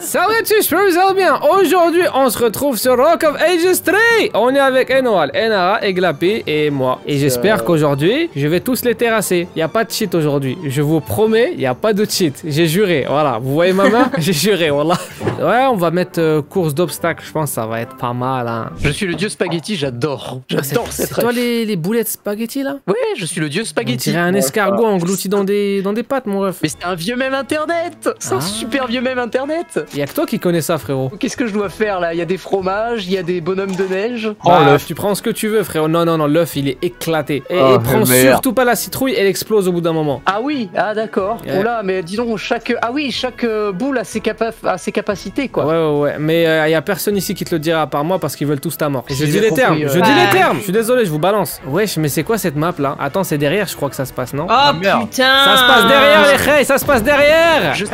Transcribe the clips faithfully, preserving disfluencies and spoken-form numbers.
Salut à tous, je vous allez bien. Aujourd'hui, on se retrouve sur Rock of Ages trois. On est avec Enoal, Enara, Eglapi et moi. Et j'espère euh... qu'aujourd'hui, je vais tous les terrasser. Il n'y a pas de cheat aujourd'hui. Je vous promets, il n'y a pas de cheat. J'ai juré, voilà. Vous voyez ma main? J'ai juré, voilà. Ouais, on va mettre euh, course d'obstacles. Je pense que ça va être pas mal. Hein. Je suis le dieu spaghetti, j'adore. J'adore ah, cette C'est toi les, les boulettes spaghetti, là? Ouais, je suis le dieu spaghetti. On dirait un escargot ouais, englouti dans des, dans des pâtes, mon ref. Mais c'est un vieux mème internet. C'est ah. un super vieux mème internet. Y'a que toi qui connais ça, frérot. Qu'est-ce que je dois faire là? Il y a des fromages, il y a des bonhommes de neige. Oh, bah, l'œuf, tu prends ce que tu veux, frérot. Non, non, non, l'œuf il est éclaté. Et oh, prends surtout pas la citrouille, elle explose au bout d'un moment. Ah oui, ah d'accord. Yeah. Oh là, mais disons, chaque. Ah oui, chaque boule a ses, capa... a ses capacités quoi. Ouais, ouais, ouais. Mais euh, y a personne ici qui te le dira à part moi parce qu'ils veulent tous ta mort. Je, je dis les compris, termes, euh... je ah. dis les termes. Je suis désolé, je vous balance. Wesh, mais c'est quoi cette map là? Attends, c'est derrière, je crois que ça se passe, non? Oh ah, putain! Ça se passe derrière, les reilles, ça se passe derrière! Je...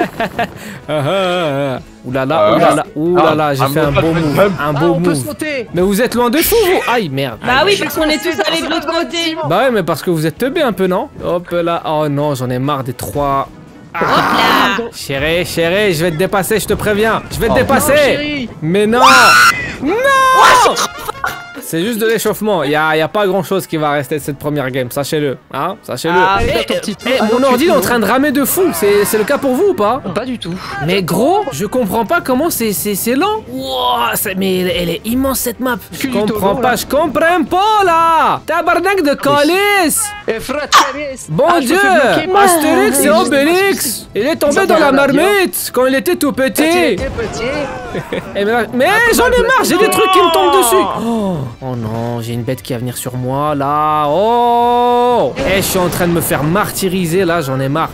Oulala, oulala, oulala, j'ai fait un beau move, un beau ah, on move. Peut sauter. Mais vous êtes loin de fou, vous. Aïe, merde. Bah oui, parce qu'on est tous allés de l'autre côté. Bah ouais, mais parce que vous êtes teubés un peu, non? Hop là, oh non, j'en ai marre des trois. Ah. Hop là. Chérie, chérie, je vais te dépasser, je te préviens. Je vais te oh, dépasser. Non, mais non. Non. C'est juste de l'échauffement, il n'y a, a pas grand chose qui va rester de cette première game, sachez-le. Hein, sachez-le. Ah, hey, hey, hey, mon ordi est en train de ramer de fou, c'est le cas pour vous ou pas? Pas du tout. Mais gros, je comprends pas comment c'est lent. Wow, mais elle est immense cette map. Je comprends pas, je comprends pas là. Tabarnak de colis. Bon Dieu, Astérix et Obélix. Il est tombé dans la marmite quand il était tout petit. Mais j'en ai marre, j'ai des trucs qui me tombent dessus. Oh non, j'ai une bête qui va venir sur moi, là. Oh, hey, je suis en train de me faire martyriser, là, j'en ai marre.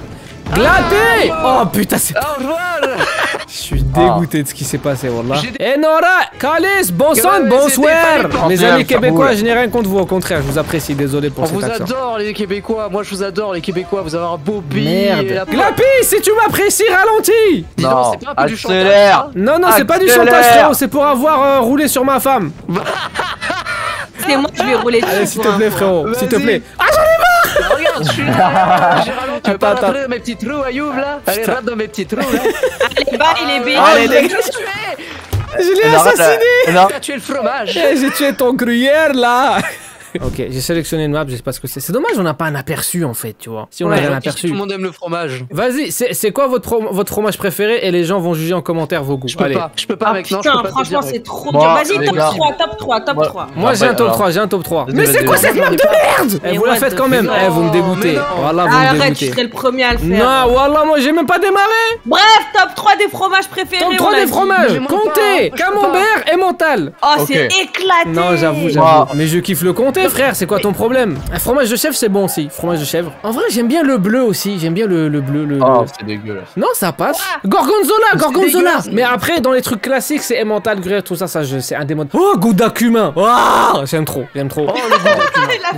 Glaté. Oh, putain, c'est... Je suis dégoûté de ce qui s'est passé, voilà. Enora, Calis, bon sang, bonsoir. Mes amis québécois, je n'ai rien contre vous, au contraire, je vous apprécie, désolé pour cette action. On vous adore, les Québécois, moi je vous adore, les Québécois, vous avez un beau pays. Merde. Glapi, si tu m'apprécies, ralentis. Non, c'est pas du chantage. Non, non, c'est pas du chantage, frérot, c'est pour avoir roulé sur ma femme. C'est moi qui vais rouler dessus. Allez, s'il te plaît, frérot, s'il te plaît. Ah, j'en ai marre. Regarde, je suis là. J'ai ralenti. Tu veux pas rentrer dans mes petits trous, Ayoub, là? Allez, rentre dans mes petits trous, là. Allez, bas, il est béant. Allez, dégage. Qu'est-ce que tu fais? Je l'ai assassiné. Tu as tué le fromage. J'ai tué ton gruyère, là. Ok, j'ai sélectionné une map, je sais pas ce que c'est. C'est dommage, on n'a pas un aperçu en fait, tu vois. Si on avait un aperçu. Tout le monde aime le fromage. Vas-y, c'est quoi votre, pro votre fromage préféré? Et les gens vont juger en commentaire vos goûts. Je peux Allez. pas, je peux pas ah, mec, non, putain, je peux pas franchement, c'est trop dur. Vas-y, top trois, top trois, top trois. Moi j'ai un top trois, j'ai un top trois. Mais c'est quoi cette map de merde? Eh, vous la faites quand même. Eh, vous me dégoûtez. Voilà, vous me dégoûtez. Arrête, je serai le premier à le faire. Non, voilà, moi j'ai même pas démarré. Bref, top trois des fromages préférés. top trois des fromages. Comté, Camembert et Montal. Oh, c'est éclaté. Non, j'avoue, j'avoue. Mais je kiffe le Comté. Frère, c'est quoi ton problème? Un fromage de chèvre, c'est bon aussi. Fromage de chèvre. En vrai, j'aime bien le bleu aussi. J'aime bien le, le bleu. Le, oh, le... c'est dégueulasse. Non, ça passe. Gorgonzola, gorgonzola. Mais après, dans les trucs classiques, c'est Emmental, Gruyère, tout ça, ça, c'est un démon. Oh, Gouda cumin. Oh, j'aime trop. J'aime trop. Oh,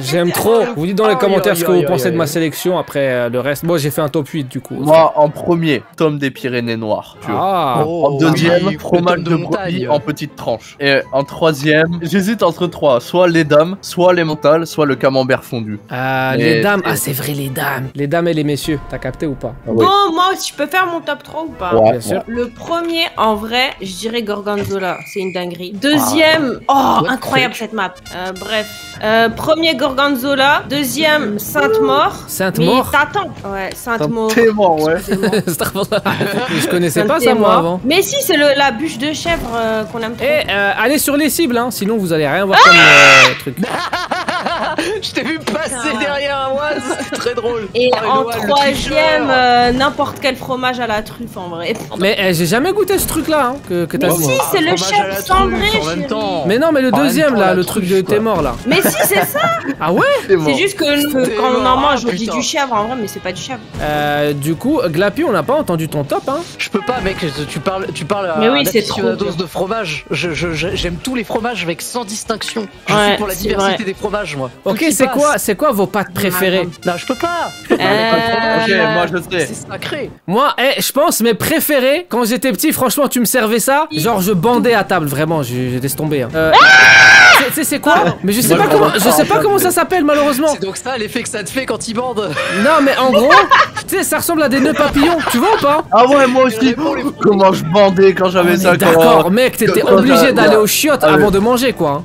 j'aime trop. Vous dites dans les oh, commentaires yo, yo, ce que yo, vous yo, pensez yo, de yo. ma sélection. Après euh, le reste, moi, j'ai fait un top huit du coup. Moi, en premier, tome des Pyrénées noires. Ah. Oh, en deuxième, oui, fromage de brebis en petites tranches. Et en troisième, j'hésite entre trois. Soit les dames, soit les mentales, soit le camembert fondu. Euh, les dames, ah c'est vrai les dames. Les dames et les messieurs, t'as capté ou pas? Bon, moi, je peux faire mon top trois ou pas? Ouais, bien sûr. Le premier, en vrai, je dirais Gorgonzola, c'est une dinguerie. Deuxième, oh, incroyable cette map. Euh, bref, euh, premier Gorgonzola, deuxième Sainte-Maure. Sainte-Maure? T'attends. Ouais, Sainte-Maure. T'es mort, ouais. Je connaissais pas ça moi avant. Mais si, c'est la bûche de chèvre euh, qu'on aime trop. Et euh, allez sur les cibles, hein, sinon vous allez rien voir comme euh, truc. Je t'ai vu passer ah. derrière moi, c'est très drôle. Et oh, en troisième, euh, n'importe quel fromage à la truffe en vrai. Mais euh, j'ai jamais goûté ce truc là hein, que, que t'as Mais si, c'est le chèvre cendré. Mais non, mais le en deuxième temps, là, le truc de t'es mort là. Mais si, c'est ça. Ah ouais. C'est juste que quand on en mange, ah, on dit du chèvre en vrai, mais c'est pas du chèvre. Euh, du coup, Glapi, on n'a pas entendu ton top hein. Je peux pas, mec, tu parles, tu parles à oui, la dose de fromage. J'aime tous les fromages avec sans distinction. Je suis pour la diversité des fromages, moi. Ok, c'est quoi, c'est quoi vos pâtes préférées? Non, je peux pas. Moi, je sais. C'est sacré. Moi, je pense mes préférées. Quand j'étais petit, franchement, tu me servais ça, genre je bandais à table, vraiment, je laisse tomber. Tu sais c'est quoi? Mais je sais pas comment, je sais pas comment ça s'appelle malheureusement. C'est donc ça l'effet que ça te fait quand il bande. Non mais en gros, tu sais ça ressemble à des nœuds papillons, tu vois ou pas? Ah ouais moi aussi. Comment je bandais quand j'avais ça? D'accord mec, t'étais obligé d'aller aux chiottes avant de manger quoi.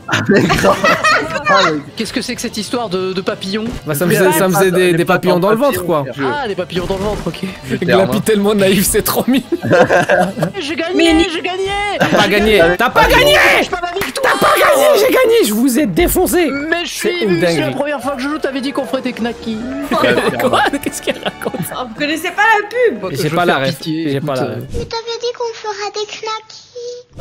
Qu'est-ce que c'est que cette histoire de, de papillons? Bah ça me faisait, ça me faisait des, des papillons dans le ventre quoi. Ah des papillons dans le ventre, ok. Eglapi tellement naïf, c'est trop mignon. J'ai gagné, j'ai gagné. T'as pas gagné, t'as pas gagné. T'as pas gagné, j'ai gagné, je vous ai défoncé. Mais je suis ému, c'est la première fois que je joue, t'avais dit qu'on ferait des knackis. Quoi? Qu'est-ce qu'elle raconte? Vous connaissez pas la pub? J'ai pas la ref. J'ai pas la ref. Mais t'avais dit qu'on fera des knackis.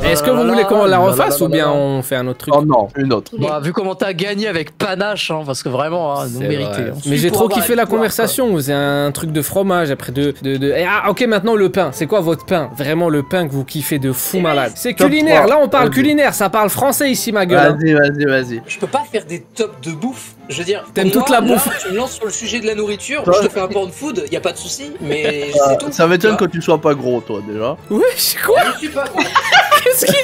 Est-ce que vous voulez qu'on la refasse ou bien on fait un autre truc? Oh non, une autre. Bah, vu comment t'as gagné avec panache, hein, parce que vraiment, hein, nous méritons. Vrai. Mais j'ai trop kiffé la conversation. C'est un truc de fromage après de. de, de... Et, ah, ok, maintenant le pain. C'est quoi votre pain? Vraiment le pain que vous kiffez de fou malade. C'est culinaire. Là, on parle culinaire. Ça parle français ici, ma gueule. Vas-y, vas-y, vas-y. Je peux pas faire des tops de bouffe. Je veux dire, t'aimes toute la bouffe. Tu me lances sur le sujet de la nourriture. Toi, je te fais un porn food. Y a pas de souci. Mais ah, tout, ça m'étonne que tu sois pas gros, toi déjà. Ouais, quoi? Je suis pas gros. Qu'est-ce qu'il...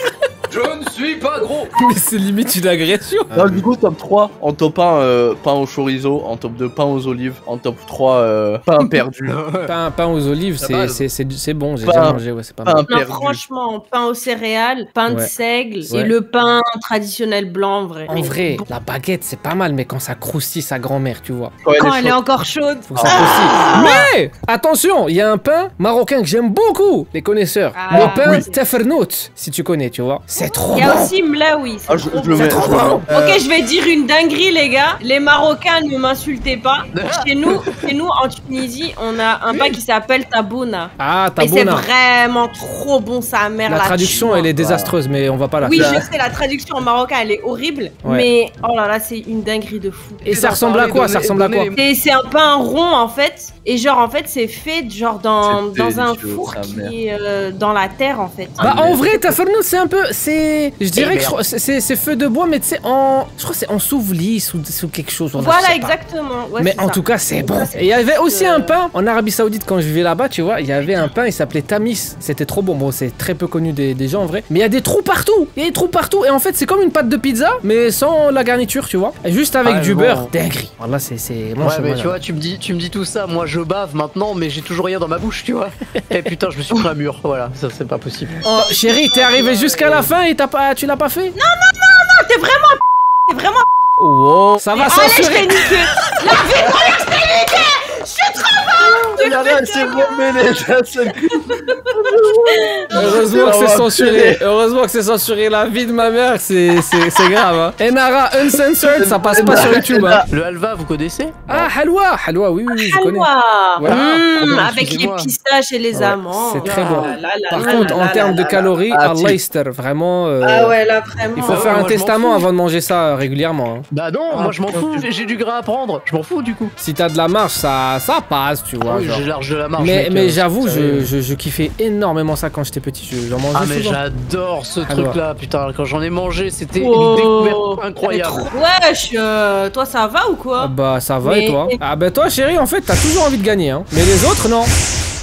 Je ne suis pas gros. Mais c'est limite une agression. Non, du coup, top trois, en top un, euh, pain au chorizo, en top deux, pain aux olives, en top trois, euh, pain perdu. Pain, pain aux olives, c'est bon, j'ai déjà mangé, ouais, c'est pas mal. Non, franchement, pain aux céréales, pain ouais. de seigle, ouais. et le pain traditionnel blanc, en vrai. En vrai, la baguette, c'est pas mal, mais quand ça croustille sa grand-mère, tu vois. Quand, quand elle, elle est encore chaude. Faut que ça croustille. Ah mais, attention, il y a un pain marocain que j'aime beaucoup, les connaisseurs. Ah. Le pain oui. Tafnaout, si tu connais, tu vois. C'est trop. Il y a bon. Aussi Mlaoui. Ah, je, je mets, trop je bon. Bon. Ok, je vais dire une dinguerie, les gars. Les Marocains, ne m'insultez pas. Chez nous, chez nous, en Tunisie, on a un pain qui s'appelle tabouna. Ah, tabouna. Et c'est vraiment trop bon, sa mère. La traduction, elle est désastreuse, mais on va pas la faire. Oui, je sais, la traduction en marocain, elle est horrible. Ouais. Mais oh là là, c'est une dinguerie de fou. Et, et ça ressemble à quoi? Ça ressemble à quoi? C'est un pain rond, en fait. Et genre, en fait, c'est fait genre dans, dans un four qui est euh, dans la terre, en fait. Bah, en vrai, Tafnaout, c'est un peu. C'est, je dirais que c'est feu de bois, mais tu sais, en, je crois que c'est en souvlis ou, ou quelque chose. Voilà, exactement. Ouais, mais en ça. tout cas, c'est bon. Et il y avait aussi euh... un pain en Arabie Saoudite quand je vivais là-bas, tu vois. Il y avait un pain, il s'appelait tamis. C'était trop bon. Bon, c'est très peu connu des, des gens en vrai. Mais il y a des trous partout. Il y a des trous partout. Et en fait, c'est comme une pâte de pizza, mais sans la garniture, tu vois. Et juste avec ah, du bon. beurre. Dinguerie. Voilà, c'est. Ouais, mais moi, tu vois, tu me dis, tu me dis tout ça. Moi, je bave maintenant, mais j'ai toujours rien dans ma bouche, tu vois. Et putain, je me suis pris un mur. Voilà, ça, c'est pas possible. Oh, chérie, t'es arrivé jusqu'à la fin. Et t'as pas, tu l'as pas fait? Non, non, non, non, t'es vraiment t'es vraiment wow. Ça va censurer. La vie royale, je t'ai niqué. Je suis trop fort. Tu l'as c'est bon, mais heureusement que c'est censuré. Heureusement que c'est censuré. La vie de ma mère, c'est grave. Hein. Enara Uncensored, ça passe pas sur YouTube. Hein. Le halwa, vous connaissez? Ah, halwa. Halwa, oui, oui, oui je connais. Voilà. Mmh, avec les pistaches et les amandes. C'est très bon. Par contre, en termes de calories, à Leicester, vraiment. Euh, ah ouais, là, vraiment. Il faut faire un testament avant de manger ça régulièrement. Hein. Bah non, moi je m'en fous. J'ai du gras à prendre. Je m'en fous du coup. Si t'as de la marche, ça. Ça passe, tu vois. Ah oui, j'ai large de la marge. Mais, mais euh, j'avoue, je, je, je kiffais énormément ça quand j'étais petit. J'en mangeais. Ah, mais j'adore ce truc-là, putain. Quand j'en ai mangé, c'était oh, une découverte incroyable. Wesh, euh, toi ça va ou quoi? Ah bah ça va mais... et toi? Ah bah toi, chérie, en fait, t'as toujours envie de gagner, hein. Mais les autres, non.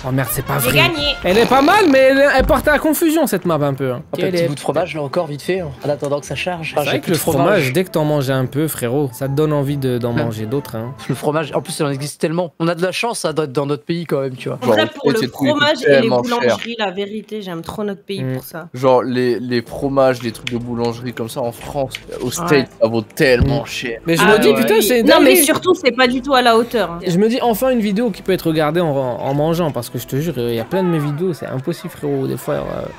Oh merde, c'est pas vrai. Gagné. Elle est pas mal, mais elle, elle porte à la confusion cette map un peu. Hein. Un petit bout de fromage là encore vite fait, hein, en attendant que ça charge. Ah, c'est vrai que le fromage, fromage, dès que t'en manges un peu, frérot, ça te donne envie d'en de, manger d'autres. Hein. Le fromage, en plus, il en existe tellement. On a de la chance ça doit être dans notre pays quand même, tu vois. Genre, en vrai, pour le fromage et les boulangeries, cher. La vérité, j'aime trop notre pays mmh. pour ça. Genre les, les fromages, les trucs de boulangerie comme ça en France, au States, ouais. ça vaut tellement mmh. cher. Mais je ah, me dis, ouais. putain, c'est. Non, mais surtout, c'est pas du tout à la hauteur. Je me dis, enfin, une vidéo qui peut être regardée en mangeant parce que. Que je te jure, il y a plein de mes vidéos, c'est impossible, frérot. Des fois, euh...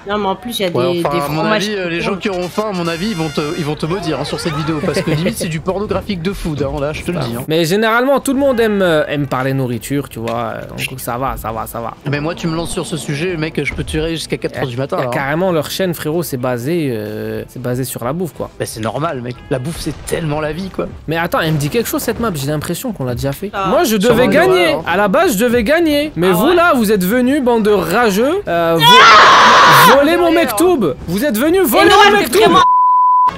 non, mais en plus, il y a des, ouais, enfin, des fromages. Avis, les gens qui auront faim, à mon avis, ils vont te, ils vont te maudire hein, sur cette vidéo parce que limite, c'est du pornographique de food. Hein, là, je te le dis. Hein. Mais généralement, tout le monde aime, euh, aime parler nourriture, tu vois. Donc ça va, ça va, ça va. Mais moi, tu me lances sur ce sujet, mec, je peux tirer jusqu'à quatre heures du matin. Y a là, carrément, hein. Leur chaîne, frérot, c'est basé, euh, c'est basé sur la bouffe, quoi. Bah, c'est normal, mec. La bouffe, c'est tellement la vie, quoi. Mais attends, elle me dit quelque chose cette map. J'ai l'impression qu'on l'a déjà fait. Ah. Moi, je devais gagner. Heure, hein. À la base, je devais gagner. Mais ah vous ouais. là. Vous êtes venus, bande de rageux, euh, vo ah voler mon mektoub. Vous êtes venus voler mon mektoub.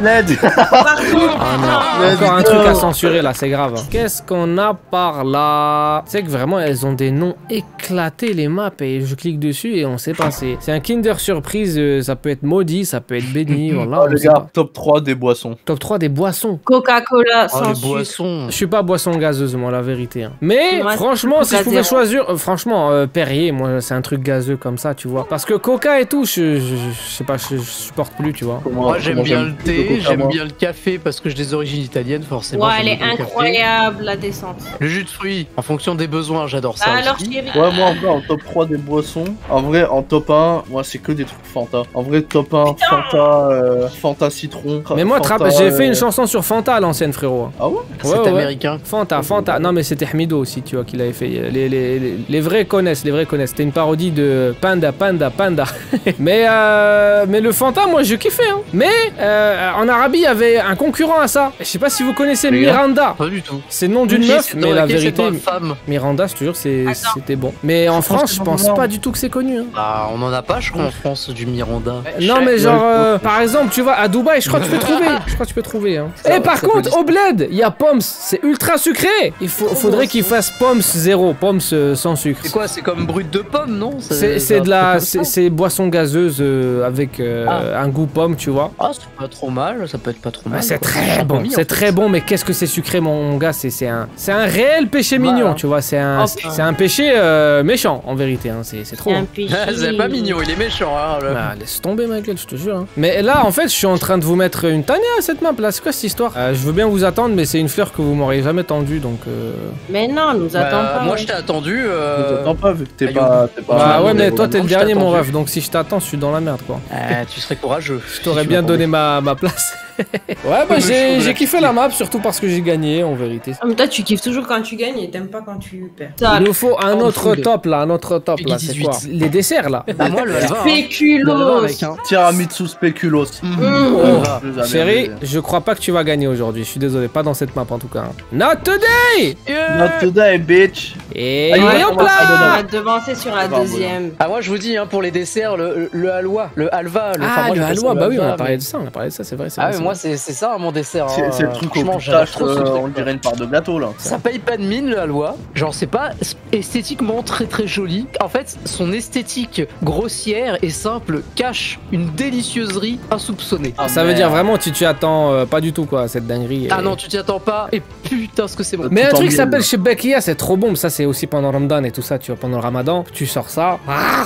L'aide. Ah non, encore un truc à censurer là, c'est grave. Qu'est-ce qu'on a par là? C'est que vraiment elles ont des noms éclatés les maps et je clique dessus et on sait pas. C'est un Kinder Surprise, ça peut être maudit, ça peut être béni, voilà. Oh, le gars, top trois des boissons. Top trois des boissons. Coca-Cola, oh, sans boissons. Je suis pas boisson gazeuse moi la vérité. Hein. Mais moi, franchement si je pouvais zéro. choisir, euh, franchement euh, Perrier, moi c'est un truc gazeux comme ça tu vois. Parce que Coca et tout, je, je, je sais pas, je, je supporte plus tu vois. Moi j'aime bien le thé. J'aime bien le café parce que j'ai des origines italiennes, forcément. Ouais, elle est incroyable la descente. Le jus de fruits, en fonction des besoins, j'adore ça. Alors, ouais, moi en vrai, en top trois des boissons, en vrai, en top un, moi c'est que des trucs Fanta. En vrai, top un, Fanta, euh, Fanta citron. Mais moi, j'ai fait une chanson sur Fanta à l'ancienne, frérot. Ah ouais? C'est américain. Fanta, Fanta. Non, mais c'était Hamido aussi, tu vois, qui l'avait fait. Les, les, les, les vrais connaissent, les vrais connaissent. C'était une parodie de Panda, Panda, Panda. mais, euh, mais le Fanta, moi, je kiffais. Hein. Mais. Euh, En Arabie, il y avait un concurrent à ça. Je sais pas si vous connaissez Mirinda. Pas du tout. C'est le nom d'une meuf, mais la vérité, Mirinda, je te jure, c'était bon. Mais en France, je pense pas du tout que c'est connu. Hein. Bah, on en a pas, je crois, en France, du Mirinda. Non, mais genre, euh, par exemple, tu vas à Dubaï, je crois que tu peux trouver. Je crois que tu peux trouver. Hein. Et par contre, au bled, il y a Pommes. C'est ultra sucré. Il faut, faudrait qu'ils fassent Pommes zéro, Pommes sans sucre. C'est quoi? C'est comme brut de pomme, non? C'est de la, c'est boisson gazeuse avec un goût pomme, tu vois. Ah, c'est pas trop mal. Ça peut être pas trop mal. Ah, c'est très bon, c'est très bon, mais qu'est-ce que c'est sucré, mon gars. C'est un, un réel péché voilà. mignon, tu vois. C'est un, oh, un péché euh, méchant, en vérité. Hein. C'est trop. C'est pas mignon, il est méchant. Hein, le... bah, laisse tomber, ma gueule, je te jure. Hein. Mais là, en fait, je suis en train de vous mettre une tannée à cette map. là C'est quoi cette histoire? euh, Je veux bien vous attendre, mais c'est une fleur que vous m'auriez jamais tendue, donc. Euh... Mais non, nous bah, attends pas. Moi, je t'ai attendu. Euh... Je t'attends pas, vu que t'es pas, pas. Bah ouais, mais toi, t'es le dernier, mon ref. Donc si je t'attends, je suis dans la merde, quoi. Euh, tu serais courageux. Je t'aurais bien donné ma place. Ouais, bah j'ai kiffé la map, surtout parce que j'ai gagné en vérité. Ah, mais toi tu kiffes toujours quand tu gagnes et t'aimes pas quand tu perds. Il nous faut un autre top là, un autre top là, c'est quoi? Les desserts là. Ah, moi le spéculos. Tiramisu spéculos. Chérie, je crois pas que tu vas gagner aujourd'hui, je suis désolé, pas dans cette map en tout cas. Not today! Not today, bitch! Et hop là! On va devancer sur la deuxième. Ah, moi je vous dis, pour les desserts, le halwa, le halva, le fameux. Le halwa, bah oui, on a parlé de ça, on a parlé de ça, c'est vrai. Ah ouais, moi c'est ça mon dessert. C'est le truc où on dirait une part de gâteau là. Ça paye pas de mine le halwa. Genre c'est pas esthétiquement très très joli. En fait son esthétique grossière et simple cache une délicieuse insoupçonnée. Ça veut dire vraiment tu t'y attends pas du tout quoi cette dinguerie. Ah non tu t'y attends pas et putain ce que c'est bon. Mais un truc qui s'appelle Chebekiya c'est trop bon. Ça c'est aussi pendant Ramadan et tout ça tu vois pendant le Ramadan tu sors ça.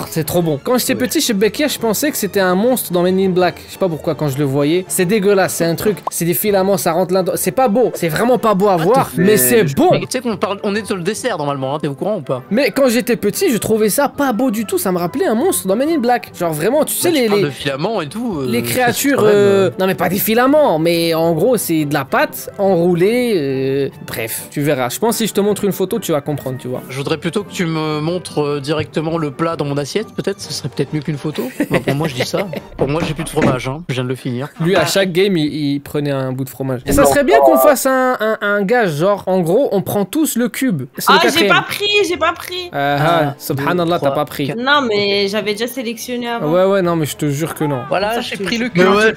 C'est trop bon. Quand j'étais petit Chebekiya je pensais que c'était un monstre dans Men in Black. Je sais pas pourquoi quand je le voyais. C'est dégueulasse, c'est un truc, c'est des filaments, ça rentre là-dedans. C'est pas beau, c'est vraiment pas beau à voir, mais c'est bon. Tu sais qu'on parle, on est sur le dessert normalement, hein, t'es au courant ou pas? Mais quand j'étais petit, je trouvais ça pas beau du tout, ça me rappelait un monstre dans Men in Black. Genre vraiment, tu sais, les, les filaments et tout. Euh, les créatures, euh... non mais pas des filaments, mais en gros c'est de la pâte enroulée. Euh... Bref, tu verras. Je pense que si je te montre une photo, tu vas comprendre, tu vois. Je voudrais plutôt que tu me montres directement le plat dans mon assiette, peut-être. Ce serait peut-être mieux qu'une photo. Bah, pour moi, je dis ça. Pour moi, j'ai plus de fromage, hein. Je viens de le finir. Lui, à chaque game, il, il prenait un bout de fromage. Et ça serait bien qu'on fasse un, un, un gage, genre, en gros, on prend tous le cube. Ah, j'ai pas pris, j'ai pas pris. Euh, ah, subhanallah, t'as pas pris. Non, mais j'avais déjà sélectionné avant. Ouais, ouais, non, mais je te jure que non. Voilà, j'ai pris le cube. Ouais.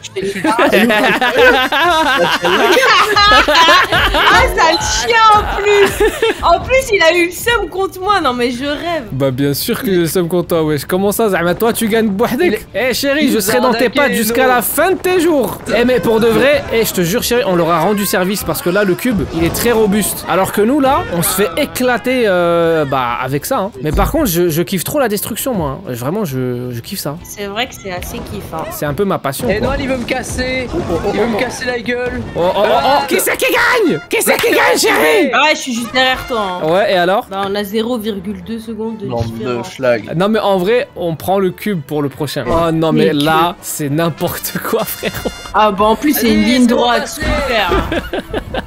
Ah, sale chien en plus. En plus, il a eu le seum contre moi. Non, mais je rêve. Bah, bien sûr que le seum contre toi, wesh. Comment ça, Zahma, toi, tu gagnes Bouhdek? Eh, chérie, je serai dans tes pattes jusqu'à la fin de tes jours. Eh hey mais pour de vrai, hey, je te jure chérie, on leur a rendu service parce que là le cube il est très robuste. Alors que nous là, on se fait éclater euh, bah avec ça. Hein. Mais par contre, je, je kiffe trop la destruction moi. Hein. Vraiment, je, je kiffe ça. C'est vrai que c'est assez kiffant. C'est un peu ma passion. Et Enoal il veut me casser. Oh, oh, oh, il veut oh, me casser la gueule. Oh, oh, oh, oh. Qui c'est qui gagne? Qui c'est qui gagne chérie? Ouais, je suis juste derrière toi. Hein. Ouais et alors? Bah on a zéro virgule deux secondes de différence. Non mais en vrai, on prend le cube pour le prochain. Oh non mais, mais là, c'est n'importe quoi frérot. Ah bah en plus c'est une ligne droite, super.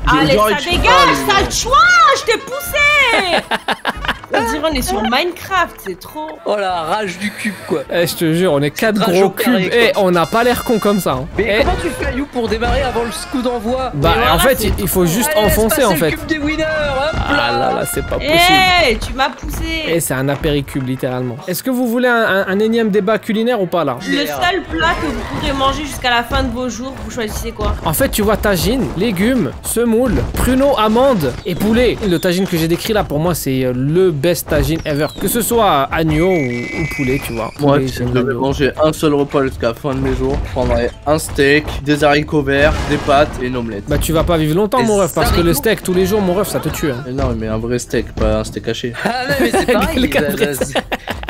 Allez ça dégage, sale chouin, je t'ai poussé. On dirait on est sur Minecraft, c'est trop. Oh la rage du cube quoi. Eh je te jure, on est quatre gros cubes. Eh on n'a pas l'air con comme ça. Hein. Mais eh. comment tu fais You pour démarrer avant le coup d'envoi? Bah voilà, en fait il faut juste Allez, enfoncer en fait. Le cube des winners, hop là. Ah là là c'est pas possible. Eh tu m'as poussé. Eh c'est un apéricube littéralement. Est-ce que vous voulez un, un, un énième débat culinaire ou pas là? Le seul plat que vous pourrez manger jusqu'à la fin de vos jours, vous choisissez quoi? En fait tu vois tagine, légumes, semoule, pruneaux, amandes et poulet. Le tagine que j'ai décrit là pour moi c'est le best tagine ever. Que ce soit agneau ou, ou poulet tu vois. Moi ouais, je devais manger un seul repas jusqu'à la fin de mes jours. Je prendrais un steak, des haricots verts, des pâtes et une omelette. Bah tu vas pas vivre longtemps et mon ref parce que le steak tous les jours mon ref ça te tue hein. Mais non mais un vrai steak, pas un steak haché. Ah non mais c'est pareil.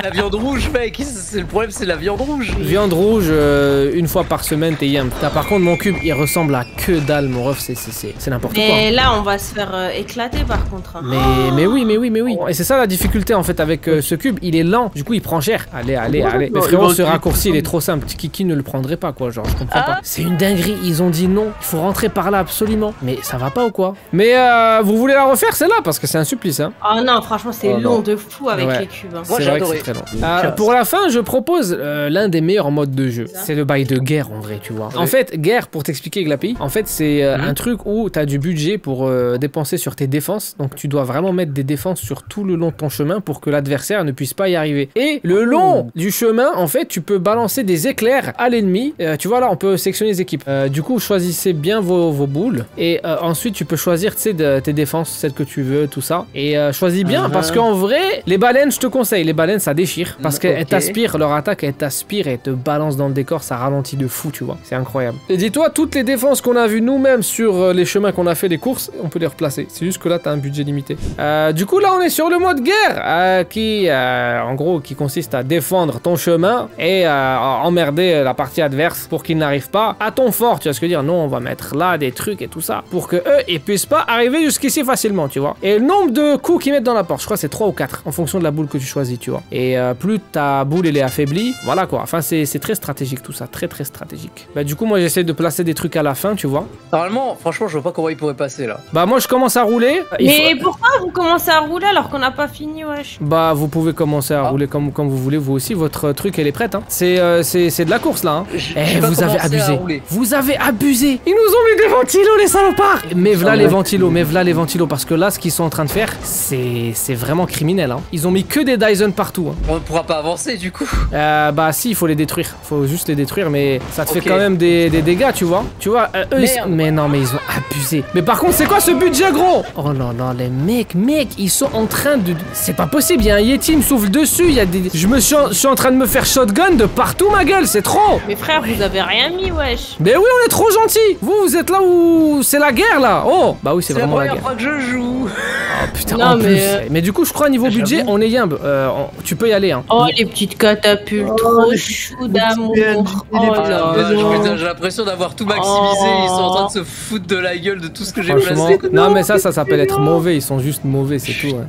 La viande rouge mec, le problème c'est la viande rouge. Viande rouge euh, une fois par semaine t'es yam. Par contre mon cube il ressemble à que dalle mon ref, c'est n'importe quoi. Mais là on va se faire euh, éclater par contre. Mais, oh mais oui mais oui mais oui. Et c'est ça la difficulté en fait avec euh, ce cube, il est lent, du coup il prend cher. Allez allez ouais, allez. Mais frérot ce raccourci il est trop simple, qui, qui ne le prendrait pas quoi genre je comprends ah. pas. C'est une dinguerie, ils ont dit non, il faut rentrer par là absolument. Mais ça va pas ou quoi? Mais euh, vous voulez la refaire celle-là parce que c'est un supplice hein. Oh non franchement c'est oh long non. de fou avec ouais. les cubes. Hein. Moi j'ai adoré. Euh, pour la fin, je propose euh, l'un des meilleurs modes de jeu. C'est le bail de guerre en vrai, tu vois. Oui. En fait, guerre, pour t'expliquer Eglapi, en fait, c'est euh, mmh. un truc où t'as du budget pour euh, dépenser sur tes défenses. Donc, tu dois vraiment mettre des défenses sur tout le long de ton chemin pour que l'adversaire ne puisse pas y arriver. Et le long mmh. du chemin, en fait, tu peux balancer des éclairs à l'ennemi. Euh, tu vois, là, on peut sectionner les équipes. Euh, du coup, choisissez bien vos, vos boules. Et euh, ensuite, tu peux choisir de, tes défenses, celles que tu veux, tout ça. Et euh, choisis bien, mmh. parce qu'en vrai, les baleines, je te conseille, les baleines, ça déchire parce qu'elles okay. t'aspirent, leur attaque elle t'aspire et te balance dans le décor, ça ralentit de fou tu vois, c'est incroyable. Et dis-toi toutes les défenses qu'on a vues nous-mêmes sur les chemins qu'on a fait les courses, on peut les replacer, c'est juste que là t'as un budget limité. Euh, du coup là on est sur le mode guerre euh, qui euh, en gros qui consiste à défendre ton chemin et euh, à emmerder la partie adverse pour qu'ils n'arrivent pas à ton fort, tu vois ce que je veux dire, non on va mettre là des trucs et tout ça pour que eux ils puissent pas arriver jusqu'ici facilement tu vois. Et le nombre de coups qu'ils mettent dans la porte, je crois c'est trois ou quatre en fonction de la boule que tu choisis tu vois. Et Et euh, plus ta boule elle est affaiblie, voilà quoi. Enfin c'est très stratégique tout ça, très très stratégique. Bah du coup moi j'essaie de placer des trucs à la fin tu vois. Normalement franchement je vois pas comment il pourrait passer là. Bah moi je commence à rouler. Il Mais faut... pourquoi vous commencez à rouler alors qu'on n'a pas fini wesh? Bah vous pouvez commencer à ah. rouler comme, comme vous voulez vous aussi, votre truc elle est prête hein. C'est euh, de la course là hein. Eh vous avez abusé. Vous avez abusé. Ils nous ont mis des ventilos les salopards. Mais v'là les ventilos, mais v'là les ventilos parce que là ce qu'ils sont en train de faire c'est vraiment criminel hein. Ils ont mis que des Dyson partout hein. On ne pourra pas avancer du coup. Euh, bah si, il faut les détruire. Faut juste les détruire, mais ça te okay. fait quand même des, des dégâts, tu vois. Tu vois, euh, eux, ils... mais non, mais ils ont abusé. Mais par contre, c'est quoi ce budget gros? Oh non, non, les mecs, mecs, ils sont en train de. C'est pas possible. Il y a un Yeti, il me souffle dessus. Il y a des. Je me suis en... Je suis en train de me faire shotgun de partout, ma gueule. C'est trop. Mais frère, ouais. vous avez rien mis, wesh. Mais oui, on est trop gentils. Vous, vous êtes là où c'est la guerre là. Oh, bah oui, c'est vraiment la guerre. C'est la première fois que je joue. Oh putain. Non, en mais. Plus. Euh... Mais du coup, je crois niveau budget, on est yamb. Euh, on... Tu peux y aller hein. Oh les petites catapultes, oh, trop chou d'amour. J'ai l'impression d'avoir tout maximisé, oh. ils sont en train de se foutre de la gueule de tout ce que j'ai placé. Non mais ça ça s'appelle être mauvais, ils sont juste mauvais c'est tout ouais.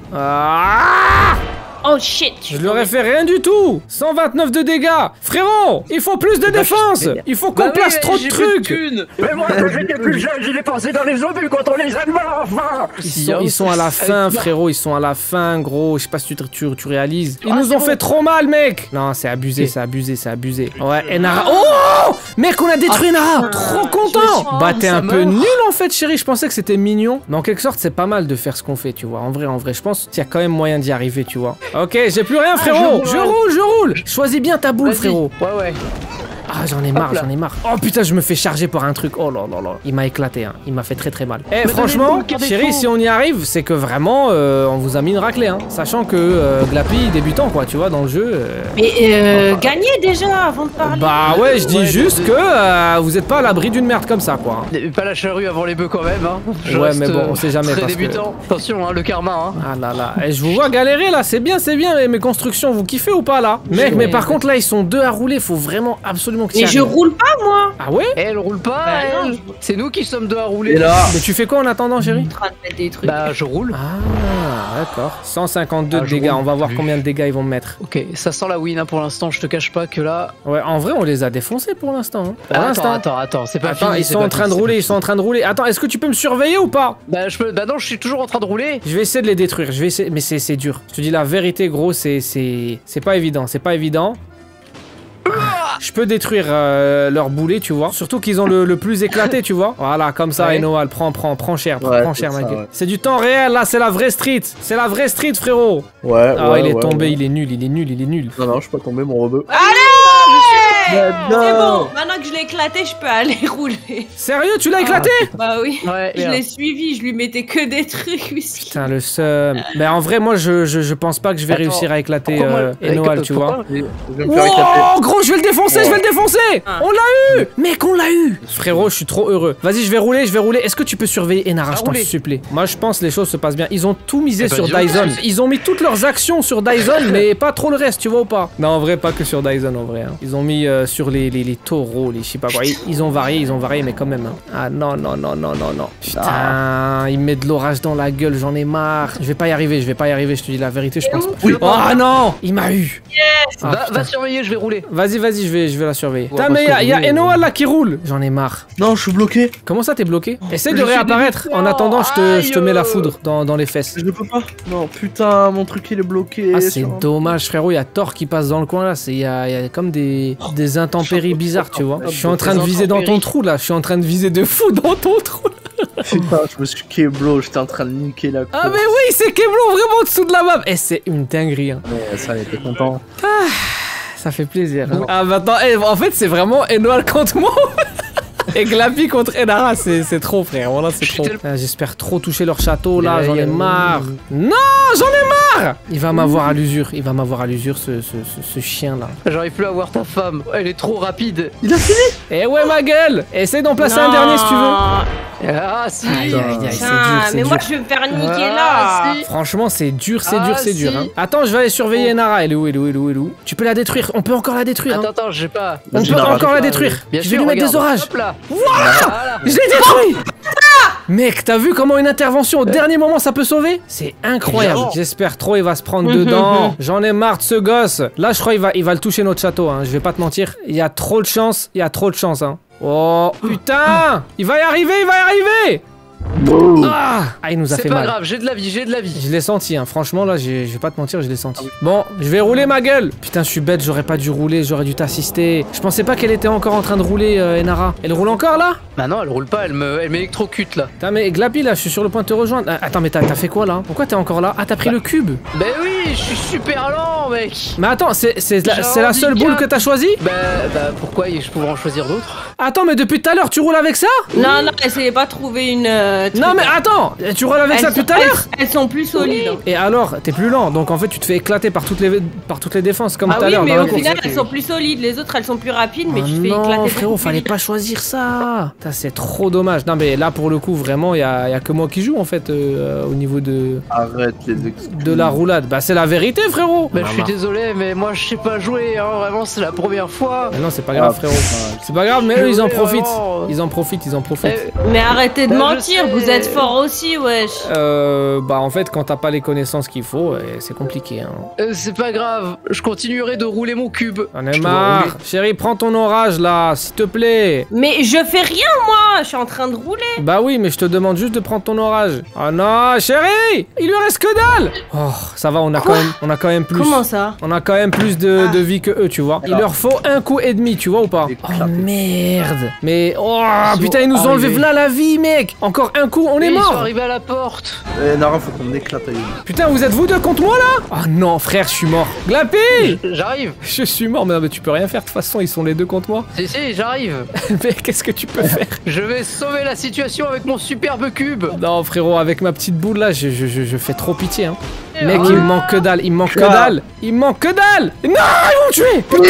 Ah oh shit! Je leur ai fait rien du tout! cent vingt-neuf de dégâts! Frérot! Il faut plus de défense! Il faut qu'on bah place oui, trop de trucs! De mais moi, quand j'étais plus jeune, j'ai dépensé dans les obus quand on les a morts, enfin! Ils sont, ils sont à la fin, frérot, ils sont à la fin, gros. Je sais pas si tu, tu, tu réalises. Ils ah, nous ont fait trop mal, mec! Non, c'est abusé, c'est abusé, c'est abusé. Ouais, Enara. Oh! Mec, on a détruit Enara! Ah, trop content! Bah, t'es un peu nul en fait, chérie. Je pensais que c'était mignon. Mais en quelque sorte, c'est pas mal de faire ce qu'on fait, tu vois. En vrai, en vrai, je pense qu'il y a quand même moyen d'y arriver, tu vois. Ok, j'ai plus rien frérot, ah, je, roule, je roule, je roule. Choisis bien ta boule frérot. Ouais ouais. Ah j'en ai marre, j'en ai marre. Oh putain je me fais charger par un truc, oh là là là. Il m'a éclaté hein, il m'a fait très très mal. Eh franchement, chérie si on y arrive, c'est que vraiment euh, on vous a mis une raclée hein. Sachant que euh, Glapi débutant quoi, tu vois dans le jeu. Euh... Mais euh, gagnez déjà avant de parler. Bah ouais je dis ouais, juste de... que euh, vous êtes pas à l'abri d'une merde comme ça quoi. Pas la charrue avant les bœufs quand même hein. Je ouais mais bon on sait jamais. Très parce débutant, que... attention hein, le karma hein. Ah là là, et je vous vois galérer là, c'est bien c'est bien. Mais mes constructions vous kiffez ou pas là? Mec mais par contre là ils sont deux à rouler, faut vraiment absolument que tu y arrives. Mais je roule pas, moi. Ah ouais? Elle roule pas, bah, elle. C'est nous qui sommes deux à rouler. Là. Mais tu fais quoi en attendant, chérie? Je suis en train de mettre des trucs. Bah, je roule. Ah, d'accord. cent cinquante-deux ah, de dégâts. Roule. On va voir combien de dégâts ils vont mettre. Ok, ça sent la win hein, pour l'instant. Je te cache pas que là. Ouais, en vrai, on les a défoncés pour l'instant. Hein. Ah, attends, attends, attends. C'est pas attends, fini. Ils sont en train fini, de rouler. Ils sont en train de rouler. Attends, est-ce que tu peux me surveiller ou pas? Bah, je peux. Bah, non, je suis toujours en train de rouler. Je vais essayer de les détruire. Je vais essayer. Mais c'est dur. Je te dis la vérité, gros. C'est pas évident. C'est pas évident. Je peux détruire euh, leur boulet, tu vois. Surtout qu'ils ont le, le plus éclaté, tu vois. Voilà, comme ça, ouais. Enoal, prends, prends, prends cher, ouais, prends cher, ma gueule. Ouais. C'est du temps réel, là, c'est la vraie street. C'est la vraie street, frérot. Ouais, ah, ouais, il est ouais, tombé, ouais. il est nul, il est nul, il est nul. Non, non, je suis pas tombé, mon rebeu. Allez, Allez c'est bon, maintenant que je l'ai éclaté, je peux aller rouler. Sérieux, tu l'as ah. éclaté? Bah oui, ouais, je l'ai suivi, je lui mettais que des trucs. Whisky. Putain, le seum. Mais en vrai, moi, je, je, je pense pas que je vais Attends, réussir à éclater euh, Enoal, tu vois. Oh, gros, je vais le défendre. Ouais. Je vais le défoncer. Ah. On l'a eu, mec, on l'a eu. Frérot, je suis trop heureux. Vas-y, je vais rouler, je vais rouler. Est-ce que tu peux surveiller Enara, je t'en supplie? Moi, je pense que les choses se passent bien. Ils ont tout misé sur Dyson. Ils ont mis toutes leurs actions sur Dyson, mais pas trop le reste, tu vois ou pas? Non, en vrai, pas que sur Dyson, en vrai. Hein. Ils ont mis euh, sur les, les, les taureaux, les je sais pas quoi. Ils, ils ont varié, ils ont varié, mais quand même. Hein. Ah non, non, non, non, non, non. Putain, ah. il met de l'orage dans la gueule, j'en ai marre. Je vais pas y arriver, je vais pas y arriver. Je te dis la vérité, je pense pas. Oui. Oh non, il m'a eu. Yes. Ah, va, va surveiller, je vais rouler. Vas-y, vas-y. Je vais, je vais la surveiller. Putain, mais il y a Enoal là qui roule. J'en ai marre. Non, je suis bloqué. Comment ça, t'es bloqué? Essaie de réapparaître. En attendant, je te mets la foudre dans, dans les fesses. Je ne peux pas. Non, putain, mon truc il est bloqué. Ah, c'est dommage, frérot. Il y a Thor qui passe dans le coin là. Il y, y a comme des, des intempéries bizarres, tu vois. Je suis en train de viser dans ton trou là. Je suis en train de viser de fou dans ton trou là. Putain, je me suis keblo. J'étais en train de niquer la course. Ah, mais oui, c'est keblo vraiment en dessous de la map. Et c'est une dinguerie. Hein. Ouais, ça, j'étais content. Ah. Ça fait plaisir. Hein. Ah, maintenant, eh, en fait, c'est vraiment Enoal contre moi. Eglapi contre Enara, c'est trop, frère. Voilà, c'est trop. Ah, j'espère trop toucher leur château, là. J'en ai marre. Non, j'en ai marre. Il va m'avoir à l'usure. Il va m'avoir à l'usure, ce, ce, ce, ce chien-là. J'arrive plus à voir ta femme. Elle est trop rapide. Il a fini. Eh ouais, ma gueule. Essaye d'en placer non. un dernier, si tu veux. Ah, si. Aïe, aïe, aïe, ah, dur, mais dur. Moi, je vais me faire niquer, ah, là. Si. Franchement, c'est dur, c'est ah, dur, c'est si. dur. Hein. Attends, je vais aller surveiller Enara. Elle est où, elle est où, elle est où, elle est où? Tu peux la détruire. On peut encore la détruire. Attends, hein. attends, j'ai pas. On peut encore la détruire. Je vais lui mettre des orages. Voilà, je l'ai détruit. Mec, t'as vu comment une intervention au dernier moment ça peut sauver? C'est incroyable. J'espère trop il va se prendre dedans. J'en ai marre de ce gosse. Là, je crois il va, il va le toucher notre château. Hein. Je vais pas te mentir. Il y a trop de chance. Il y a trop de chance. Hein. Oh putain! Il va y arriver. Il va y arriver. Ah, ah, il nous a fait mal. C'est pas grave, j'ai de la vie, j'ai de la vie. Je l'ai senti, hein. Franchement, là, je vais pas te mentir, je l'ai senti. Bon, je vais rouler ma gueule. Putain, je suis bête, j'aurais pas dû rouler, j'aurais dû t'assister. Je pensais pas qu'elle était encore en train de rouler, euh, Enara. Elle roule encore là? Bah non, elle roule pas, elle m'électrocute là. Putain, mais Glapi, là, je suis sur le point de te rejoindre. Ah, attends, mais t'as fait quoi là? Pourquoi t'es encore là? Ah, t'as pris bah. le cube? Bah oui, je suis super lent, mec. Mais attends, c'est la, la seule boule que t'as choisie? Bah, bah pourquoi je pouvais en choisir d'autres? Attends, mais depuis tout à l'heure, tu roules avec ça? Non, non, essayez pas de trouver une. Euh, non mais attends, tu roules avec elles ça sont, tout à l'heure. Elles sont plus solides. Oui. Et alors, t'es plus lent, donc en fait tu te fais éclater par toutes les par toutes les défenses comme tout ah à l'heure. Ah oui, mais au final elles sont plus solides, les autres elles sont plus rapides, mais ah tu te fais éclater. Non frérot, fallait pas choisir ça. C'est trop dommage. Non mais là pour le coup vraiment, il y, y a que moi qui joue en fait euh, au niveau de. Arrête les excuses. De la roulade, bah c'est la vérité frérot. Bah, je suis désolé, mais moi je sais pas jouer, hein. Vraiment c'est la première fois. Mais non c'est pas grave ah, frérot, c'est pas grave, mais eux ils en profitent, ils en profitent, ils en profitent. Mais arrêtez de mentir. Vous êtes fort aussi, wesh. Euh, bah en fait, quand t'as pas les connaissances qu'il faut, c'est compliqué. Hein. Euh, c'est pas grave, je continuerai de rouler mon cube. J'en ai marre. Chérie, prends ton orage là, s'il te plaît. Mais je fais rien, moi, je suis en train de rouler. Bah oui, mais je te demande juste de prendre ton orage. Oh non, chérie, il lui reste que dalle. Oh, ça va, on a, quand même, on a quand même plus. Comment ça? On a quand même plus de, ah. de vie que eux, tu vois. Alors. Il leur faut un coup et demi, tu vois ou pas? Oh merde. Mais oh putain, ils nous ont enlevé là la vie, mec. Encore un coup, on oui, est mort. Je suis arrivé à la porte. Eh, Nara, faut qu'on éclate. Putain, vous êtes vous deux contre moi là? Oh non, frère, je suis mort. Glapi, j'arrive. Je suis mort, mais, non, mais tu peux rien faire. De toute façon, ils sont les deux contre moi. Si, si, j'arrive. Mais qu'est-ce que tu peux faire? Je vais sauver la situation avec mon superbe cube. Non, frérot, avec ma petite boule là, je, je, je, je fais trop pitié. Hein. Mec, il me manque que dalle, il me manque que dalle, il me manque que dalle. Non, ils vont me tuer. Putain.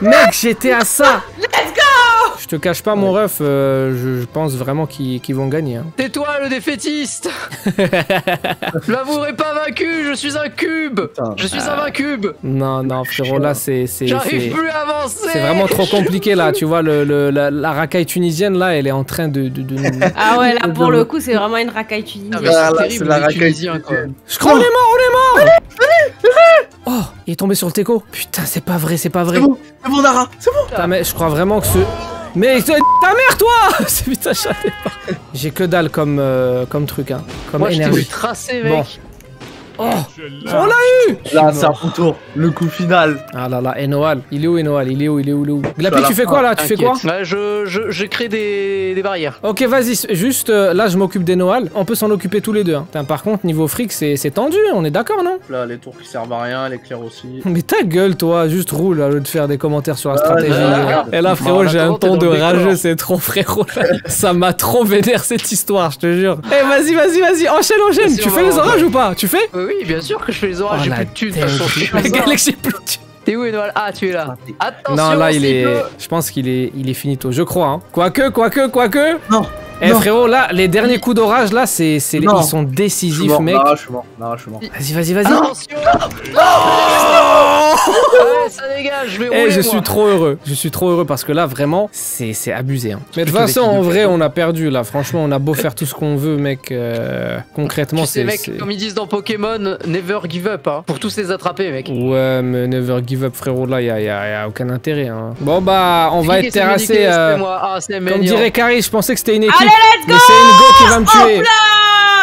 Mec, j'étais à ça. Let's go. Je te cache pas, mon ouais. ref, euh, je, je pense vraiment qu'ils qu'ils vont gagner. Hein. C'est toi le défaitiste. Je l'avouerai pas vaincu, je suis un cube. Putain. Je suis euh... un vaincu. Non, non, frérot, là, c'est... J'arrive plus à avancer. C'est vraiment trop compliqué, là, tu vois, le, le, la, la racaille tunisienne, là, elle est en train de... de, de... Ah ouais, là, pour le coup, c'est vraiment une racaille tunisienne. Ah, c'est la racaille tunisienne, quoi. Je crois... On est mort, on est mort. Oh, il est tombé sur le teco. Putain, c'est pas vrai, c'est pas vrai. C'est bon, c'est bon, Nara, c'est bon. Putain, mais je crois vraiment que ce... Mais ta mère, toi. C'est putain, je savais pas. J'ai que dalle comme, euh, comme truc, hein. Comme Moi, énergie. Moi, je t'ai tracé, mec. Bon. Oh, on l'a eu. Là, c'est un coup tour. Le coup final. Ah là là, Enoal. Il est où, Enoal? Il est où, il est où, il est où? Glapi, tu fais quoi, là? Tu fais quoi? Là, je, je, je crée des, des barrières. Ok, vas-y. Juste, euh, là, je m'occupe d'Enoal. On peut s'en occuper tous les deux. Hein. Par contre, niveau fric, c'est tendu. On est d'accord, non? Là, les tours qui servent à rien, l'éclair aussi. Mais ta gueule, toi. Juste roule, là, au lieu de faire des commentaires sur la stratégie. Et là, frérot, j'ai un ton de rageux. C'est trop, frérot. Ça m'a trop vénère, cette histoire, je te jure. Eh, vas-y, vas-y, vas-y. Enchaîne, enchaîne. Tu fais les orages ou pas? Tu fais? Oui, bien sûr que je fais les orages, j'ai plus de thunes, de toute façon. La galaxie, j'ai plus de thunes. T'es où, Enoal? Ah, tu es là. Attention, non, là, il est... je pense qu'il est... il est finito, je crois. Hein. Quoique, quoique, quoique... Non. Eh non. Frérot, là, les derniers coups d'orage, là, c'est... ils sont décisifs, mort, mec. Non, je suis mort, non, je suis mort. Vas-y, vas-y, vas-y. Attention. Oh, ouais, ça dégage, je vais rouler, eh, je moi. suis trop heureux, je suis trop heureux parce que là, vraiment, c'est abusé. Hein. Mais de toute façon, en vrai, on a perdu, là. Franchement, on a beau faire tout ce qu'on veut, mec. Euh... Concrètement, c'est... Tu sais, mec, comme ils disent dans Pokémon, never give up, hein. Pour tous les attraper, mec. Ouais, mais never give up, frérot, là, y'a y a, y a aucun intérêt, hein. Bon, bah, on va être terrassé. Euh... Ah, comme dirait Carrie, je pensais que c'était une équipe. Allez, let's go. Mais c'est une go qui va me tuer.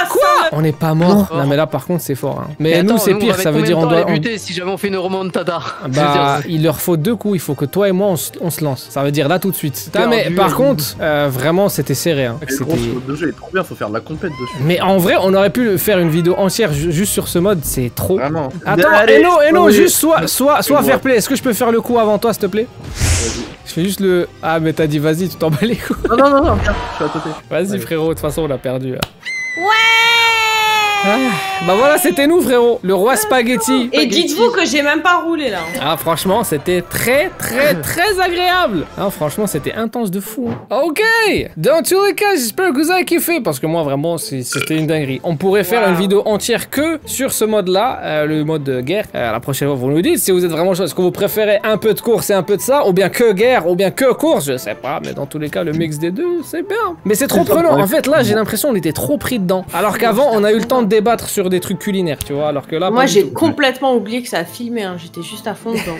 Quoi? On n'est pas mort. Non. non mais là par contre c'est fort. Hein. Mais attends, nous c'est pire, ça veut dire on doit buter on... si jamais on fait une remontada. Bah il leur faut deux coups, il faut que toi et moi on, on se lance. Ça veut dire là tout de suite. Ah, mais par et... contre euh, vraiment c'était serré. Hein. Le gros mode de jeu est trop bien, faut faire de la compète dessus. Mais en vrai on aurait pu faire une vidéo entière ju juste sur ce mode, c'est trop. Vraiment. Attends, Eno, Eno, juste soit soit soit fair play. Est-ce que je peux faire le coup avant toi s'il te plaît? Je fais juste le... Ah mais t'as dit vas-y, tu t'en bats les couilles. Non non non non, je suis à côté. Vas-y frérot, de toute façon on l'a perdu. Ouais. Ah, bah voilà, c'était nous frérot, le roi spaghetti. Et dites-vous que j'ai même pas roulé là. Ah franchement, c'était très très très agréable. Ah franchement, c'était intense de fou. Hein. Ok. Dans tous les cas, j'espère que vous avez kiffé parce que moi vraiment, c'était une dinguerie. On pourrait faire wow. une vidéo entière que sur ce mode là, euh, le mode de guerre. Euh, la prochaine fois, vous nous dites si vous êtes vraiment chaud, est-ce que vous préférez un peu de course et un peu de ça, ou bien que guerre, ou bien que course, je sais pas, mais dans tous les cas, le mix des deux, c'est bien. Mais c'est trop prenant. En fait, là, j'ai l'impression on était trop pris dedans. Alors qu'avant, on a eu le temps de débattre sur des trucs culinaires, tu vois, alors que là... Moi, j'ai complètement oublié que ça filmait, hein. J'étais juste à fond dedans.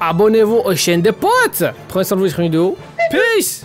Abonnez-vous aux chaînes des potes. Prenez soin de vous, sur une vidéo. Peace.